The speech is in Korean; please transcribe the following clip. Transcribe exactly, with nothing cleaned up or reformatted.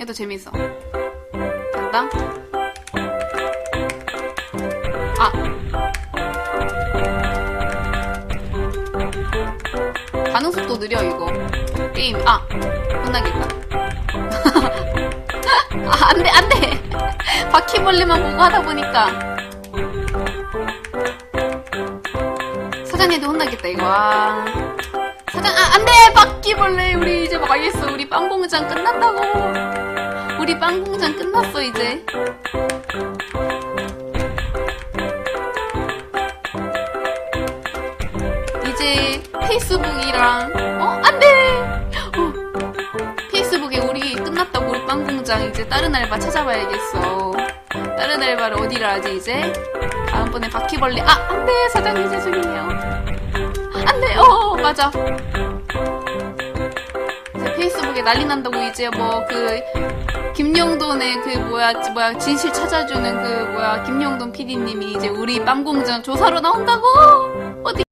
얘도 재밌어. 간다. 아. 반응 속도 느려 이거. 게임. 아. 혼나겠다. 아, 안 돼, 안 돼. 바퀴벌레만 보고 하다 보니까. 사장님도 혼나겠다 이거. 아. 사장 아, 안 돼. 바퀴벌레 우리 이제 망했어. 우리 빵공장 끝났다고. 우리 빵공장 끝났어 이제. 이제 페이스북이랑 어? 안돼! 페이스북에 우리 끝났다고 우리 빵공장 이제 다른 알바 찾아봐야겠어. 다른 알바를 어디를 하지 이제? 다음번에 바퀴벌레 아! 안돼! 사장님 죄송해요. 안돼! 어 맞아. 페이스북에 난리 난다고 이제 뭐 그 김영돈의 그 뭐야 뭐야 진실 찾아주는 그 뭐야 김영돈 피디님이 이제 우리 빵공장 조사로 나온다고. 어디